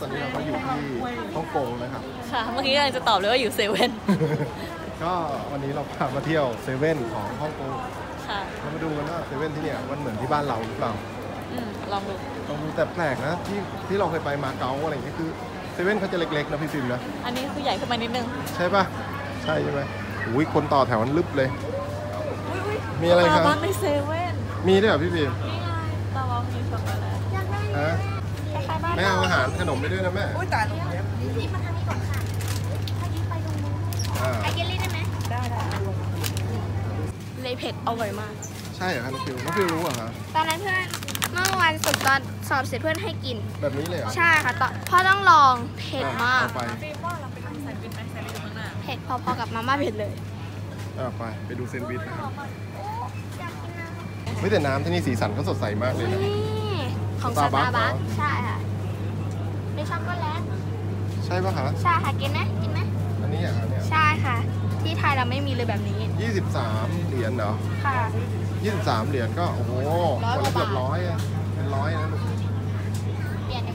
ตอนนี้เราก็อยู่ที่ฮ่องกงนะครับค่ะเมื่อกี้กำลังจะตอบเลยว่าอยู่เซเว่นก็วันนี้เราพามาเที่ยวเซเว่นของฮ่องกงค่ะเรามาดูกันว่าเซเว่นที่เนี่ยมันเหมือนที่บ้านเราหรือเปล่าลองดูแต่แปลกนะที่เราเคยไปมาเก๊าอะไรอย่างนี้คือเซเว่นเขาจะเล็กๆนะพี่ฟิล์มนะอันนี้คือใหญ่ขึ้นมานิดนึงใช่ป่ะใช่ใช่ไหมอุ้ยคนต่อแถวมันลึบเลยมีอะไรครับในเซเว่นมีด้วยเหรอพี่ฟิล์มนี่ไงตาบองมีช็อกโกแลตอยากได้ไหมแม่เอาอาหารขนมไปด้วยนะแม่อุ้ยตายแล้วรีบมาทางนี้ก่อนค่ะถ้ายืมไปตรงนู้นไอเจลลี่ได้ไหมได้เลยเผ็ดเอาไว้มากใช่เหรอครับน้องฟิวน้องฟิวรู้เหรอคะตอนนั้นเพื่อนเมื่อวันศุกร์ตอนสอบเสร็จเพื่อนให้กินแบบนี้เลยเหรอใช่ค่ะพ่อต้องลองเผ็ดมากฟิวว่าเราไปทำแซนด์วิชไหมแซนด์วิชมันน่ะเผ็ดพอๆกับมาม่าเผ็ดเลยไปดูแซนด์วิชนะครับไม่แต่น้ำที่นี่สีสันก็สดใสมากเลยนะของซาบะใช่ค่ะในช็อกโกแลตใช่ป่ะคะใช่ค่ะกินไหมกินไหมอันนี้อ่ะเนี่ยใช่ค่ะที่ไทยเราไม่มีเลยแบบนี้23เหรียญเหรอค่ะ23เหรียญก็โอ้โหคนละเกือบ100อ่ะเป็น100นะลูก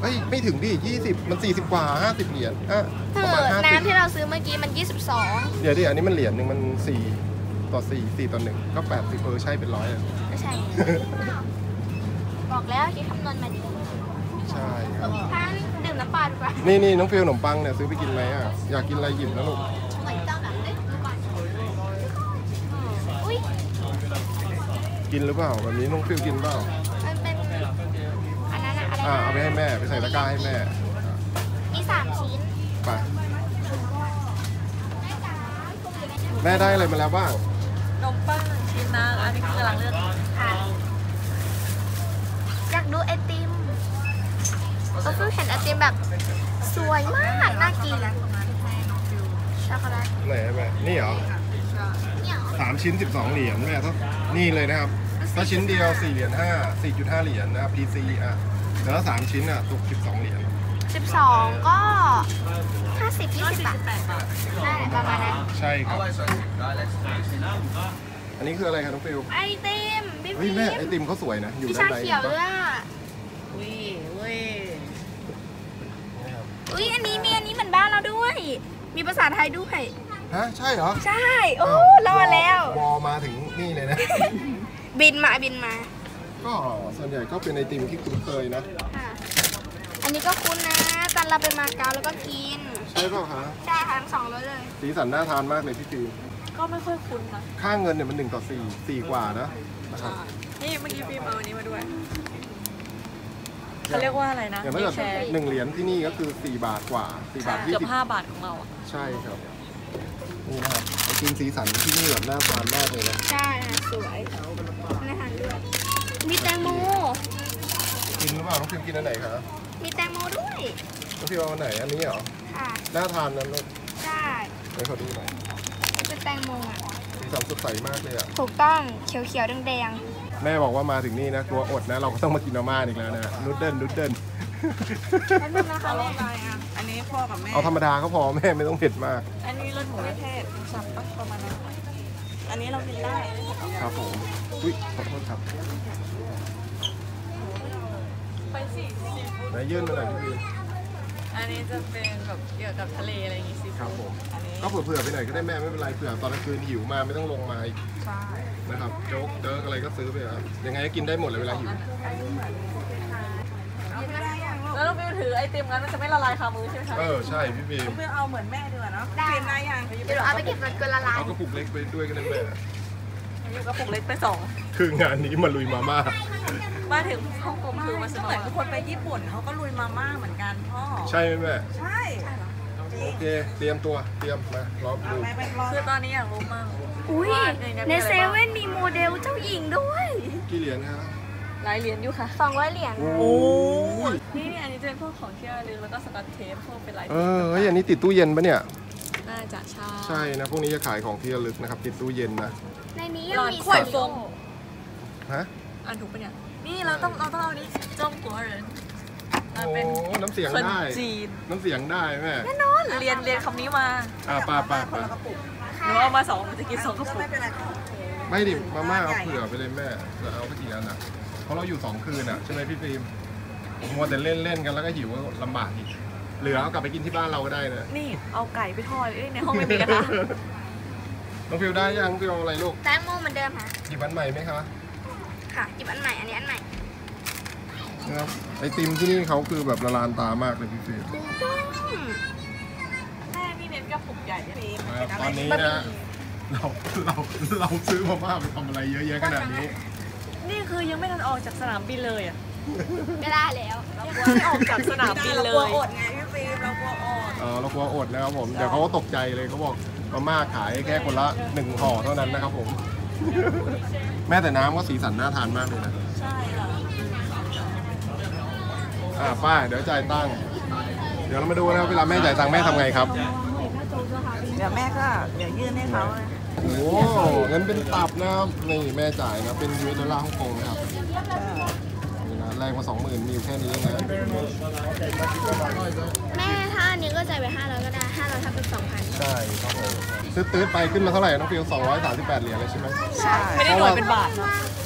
เฮ้ยไม่ถึงดิ20มัน40กว่า50เหรียญอ่ะน้ำที่เราซื้อเมื่อกี้มัน22เดี๋ยวดิอันนี้มันเหรียญหนึ่งมัน4 ต่อ 4 4 ต่อ 1ก็80ใช่เป็น100อ่ะใช่บอกแล้วคิดคำนวณมาดีใช่ครับท่านดื่มน้ำปลาดีกว่านี่น้องฟิวขนมปังเนี่ยซื้อไปกินไหมอ่ะอยากกินอะไรหยิบนะลูกกินหรือเปล่าแบบนี้น้องฟิวกินเปล่ามันเป็นอันนั้นอะไรเอาไปให้แม่ไปใส่ตะกร้าให้แม่มี3 ชิ้นไปแม่ได้อะไรมาแล้วบ้างขนมปัง1 ชิ้นนะอันนี้คือกำลังเลือกอยากดูไอติมก็เพิ่งเห็นไอติมแบบสวยมากน่ากินนะช็อกโกแลตไหนแม่นี่เหรอ3 ชิ้น 12 เหรียญแม่ครับนี่เลยนะครับถ้าชิ้นเดียว4.5 เหรียญนะ PC อ่ะแล้ว3 ชิ้นอ่ะตก12 เหรียญ12ก็50 20 บาทได้ประมาณนั้นใช่ครับอันนี้คืออะไรครับน้องฟิวไอติมเฮ้ยแม่ไอติมเขาสวยนะอยู่ด้านในเขียวด้วยอุ้ยอันนี้มีอันนี้เหมือนบ้านเราด้วยมีภาษาไทยด้วยฮะใช่เหรอใช่โอ้รอแล้ววอมาถึงนี่เลยนะบินมาก็ส่วนใหญ่ก็เป็นไอติมที่คุ้นเคยนะอันนี้ก็คุ้นนะตอนเราไปมาเก๊าแล้วก็กินใช่ป่ะคะใช่ค่ะทั้ง2เลยสีสันน่าทานมากเลยพี่ฟิวก็ไม่ค่อยคุ้นนะค่าเงินเนี่ยมัน1 ต่อ 4 กว่านะนี่เมื่อกี้ฟิวเอาอันนี้มาด้วยเขาเรียกว่าอะไรนะอย่างเมื่อกี้1 เหรียญที่นี่ก็คือ4 บาทกว่า 4 บาท 20เกือบ5 บาทของเราใช่ครับนี่นะครับกินสีสันที่นี่แบบน่าทานมากเลยนะใช่สวยน่าทานด้วยมีแตงโมกินหรือเปล่าน้องพิมกินอันไหนคะมีแตงโมด้วยน้องพิมเอาอันไหนอันนี้เหรอค่ะน่าทานนะลูกใช่ไปขอดูหน่อยเป็นแตงโมอ่ะสีสันสดใสมากเลยอ่ะถูกต้องเขียวๆแดงๆแม่บอกว่ามาถึงนี่นะกลัวอดนะเราก็ต้องมากินมาม่าอีกแล้วนะนูดเดิลอันนี้นะคะแม่อันนี้พ่อกับแม่เอาธรรมดาก็พอแม่ไม่ต้องเผ็ดมากอันนี้รสหมูเทศสับประมาณนั้นอันนี้เรากินได้ครับผมอุ้ยขอโทษครับไปสิไหนยื่นมาหน่อยพี่อันนี้จะเป็นแบบเกี่ยวกับทะเลอะไรอย่างงี้สิครับผมก็เผื่อไปหน่อยก็ได้แม่ไม่เป็นไรเผื่อตอนกลางคืนหิวมาไม่ต้องลงมาอีกใช่นะครับโจ๊กเดิร์กอะไรก็ซื้อไปครับยังไงก็กินได้หมดเลยเวลาหิวแล้วเราไปถือไอติมงั้นมันจะไม่ละลายคามือใช่ไหมคะใช่พี่บีมเพื่อเอาเหมือนแม่ด้วยเนาะได้ได้ยังเดี๋ยวเอาไปเก็บมันเกินละลายเอากระปุกเล็กไปด้วยกันได้ไหมกระปุกเล็กไป2คืองานนี้มาลุยมาม่ามาถึงฮ่องกงคือมาสนุกเหมือนทุกคนไปญี่ปุ่นเขาก็ลุยมาม่าเหมือนกันพ่อใช่ไหมแม่ใช่โอเคเตรียมตัวเตรียมมารอบดูคือตอนนี้อยากรู้มากอุ้ยในเซเว่นมีโมเดลเจ้าหญิงด้วยกี่เหรียญครับ100 เหรียญอยู่ค่ะ200 เหรียญโอ้ยนี่อันนี้จะเป็นพวกของที่ระลึกแล้วก็สกอตเทปพวกเป็นลายอันนี้ติดตู้เย็นปะเนี่ยน่าจะใช่นะพวกนี้จะขายของที่ระลึกนะครับติดตู้เย็นนะในนี้ยังมีขวดโฟมฮะอ่านถูกปะเนี่ยนี่เราต้องเอานี้จงกัวเหรอเป็นน้ำเสียงได้น้ำเสียงได้แม่แน่นอนเรียนคำนี้มาป้าหนูเอามา2จะกิน2 กระปุกไม่ดิมาม่าเอาเผื่อไปเลยแม่จะเอาไปกี่อันนะเพราะเราอยู่2 คืนอ่ะใช่ไหมพี่ฟิล์มมัวแต่เล่นกันแล้วก็หิวก็ลำบากอีก เหลือเอากลับไปกินที่บ้านเราก็ได้นะนี่เอาไก่ไปทอดในห้องไม่มีนะคะน้องฟิวได้ยังฟิวอะไรลูกแตงโมเหมือนเดิมค่ะหยิบอันใหม่ไหมคะค่ะหยิบอันใหม่อันนี้อันใหม่ครับไอติมที่นี่เขาคือแบบละลานตามากเลยพี่ฟิวแม่พี่เน้นกระปุกใหญ่เลยตอนนี้นะเราซื้อมาบ้าไปทำอะไรเยอะแยะขนาดนี้นี่คือยังไม่ทันออกจากสนามบินเลยอ่ะไม่ได้แล้วเรากลัวไม่ออกจากสนามบินเลยเรากลัวอดไงพี่ฟิวเรากลัวอดเรากลัวอดนะครับผมเดี๋ยวเขาก็ตกใจเลยเขาบอกมาม่าขายแค่คนละ1ห่อเท่านั้นนะครับผมแม้แต่น้ำก็สีสันน่าทานมากเลยนะใช่ค่ะป้าเดี๋ยวจ่ายตังค์เดี๋ยวเรามาดูนะเวลาแม่จ่ายตังค์แม่ทำไงครับเดี๋ยวแม่ก็เดี๋ยวยื่นให้เขาโอ้งั้นเป็นตับนะครับนี่แม่จ่ายนะเป็นยูเอสดอลลาร์ฮ่องกงนะครับแรงมา20,000มีแค่นี้นะแม่ถ้าอันนี้ก็จ่ายไป500ก็ได้500ถ้าเป็น2,000ใช่ครับผมซื้อตื้อไปขึ้นมาเท่าไหร่น้องฟิว238เหรียญเลยใช่ไหมใช่ไม่ได้หน่วยเป็นบาท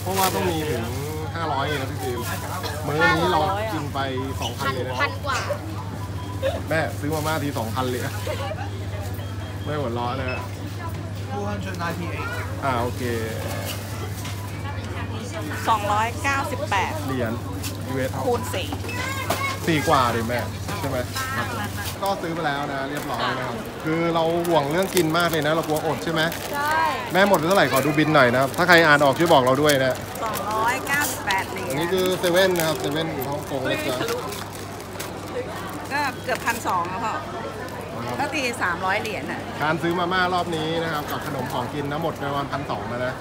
เพราะว่าต้องมีถึง500เองนะพี่ฟิวมื้อนี้เรากินไป 2,000 เลยนะพันกว่าแม่ซื้อมาม่าที 2,000 เลยไม่หมดร้อนนะฮะโอเค298เหรียญคูณ4กว่าเลยแม่ใช่ไหมก็ซื้อไปแล้วนะเรียบร้อยนะครับคือเราห่วงเรื่องกินมากเลยนะเรากลัวอดใช่ไหมใช่แม่หมดเท่าไหร่ขอดูบินหน่อยนะครับถ้าใครอ่านออกช่วยบอกเราด้วยนะ298เหรียญนี่คือเซเว่นนะครับเซเว่นฮ่องกงนะจ๊ะก็เกือบ 1,200 แล้วพ่อก็ตี300เหรียญน่ะการซื้อมาม่ารอบนี้นะครับกับขนมของกินนะหมดไปวัน 1,200 แล้วนะ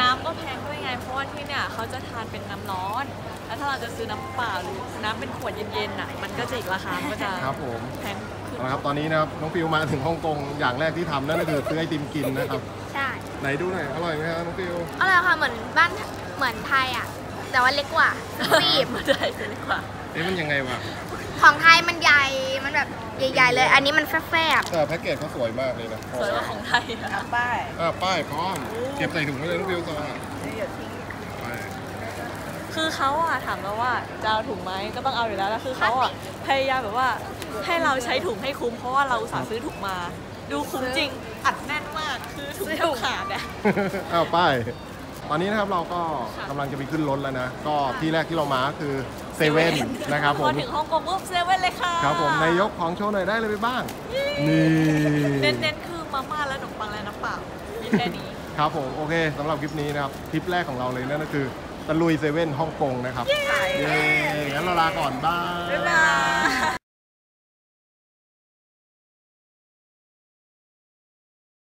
น้ำก็แพงด้วยไงเพราะว่าที่เนี่ยเขาจะทานเป็นน้ำร้อนแล้วถ้าเราจะซื้อน้ำเปล่าหรือน้ำเป็นขวดเย็นๆน่ะมันก็จะอีกราคาก็จะครับผมแพงขึ้นนะครับตอนนี้นะครับน้องฟิวมาถึงฮ่องกงอย่างแรกที่ทำนั่นก็คือซื้อไอติมกินนะครับใช่ไหนดูหน่อยอร่อยไหมครับน้องฟิวอร่อยค่ะเหมือนบ้านเหมือนไทยอ่ะแต่ว่าเล็กกว่ารีบมาได้เล็กกว่าเอ๊ะมันยังไงวะของไทยมันใหญ่มันแบบใหญ่ๆเลยอันนี้มันแฟบๆแต่แพ็กเกจเขาสวยมากเลยนะสวยกว่าของไทยนะป้ายป้ายพร้อมเก็บใส่ถุงเลยลูกฟิวซอคือเขาอะถามเราว่าจะเอาถุงไหมก็ต้องเอาอยู่แล้วคือเขาอะพยายามแบบว่าให้เราใช้ถุงให้คุ้มเพราะว่าเราสั่งซื้อถุงมาดูคุ้มจริงอัดแน่นมากคือถุงเท่าขาดอะป้ายตอนนี้นะครับเราก็กำลังจะไปขึ้นรถแล้วนะก็ที่แรกที่เรามาคือเซเว่นนะครับผมพอถึงฮ่องกงปุ๊บเซเว่นเลยค่ะครับผมนายกของโชว์หน่อยได้เลยไปบ้างนี่เน้นๆคือมาม่าและขนมปังและน้ำเปล่ามีแค่นี้ครับผมโอเคสำหรับคลิปนี้นะครับทริปแรกของเราเลยนั่นก็คือตะลุยเซเว่นฮ่องกงนะครับเย้งั้นเราลาก่อนบ้าย